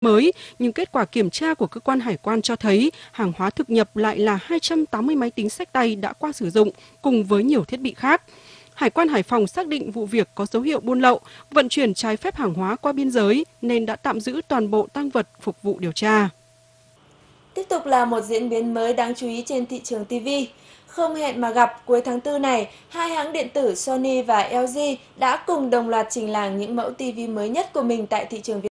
mới, nhưng kết quả kiểm tra của cơ quan hải quan cho thấy hàng hóa thực nhập lại là 280 máy tính xách tay đã qua sử dụng cùng với nhiều thiết bị khác. Hải quan Hải Phòng xác định vụ việc có dấu hiệu buôn lậu, vận chuyển trái phép hàng hóa qua biên giới nên đã tạm giữ toàn bộ tang vật phục vụ điều tra. Tiếp tục là một diễn biến mới đáng chú ý trên thị trường TV. Không hẹn mà gặp, cuối tháng 4 này, hai hãng điện tử Sony và LG đã cùng đồng loạt trình làng những mẫu TV mới nhất của mình tại thị trường Việt Nam.